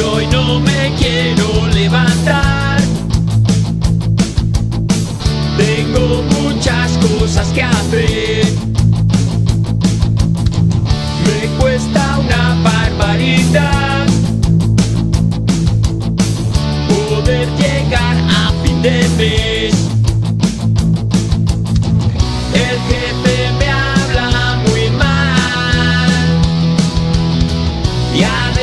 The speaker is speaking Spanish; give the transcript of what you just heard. yo hoy no me quiero levantar. Tengo muchas cosas que hacer. Me cuesta una barbaridad poder llegar a fin de mes. El jefe me habla muy mal.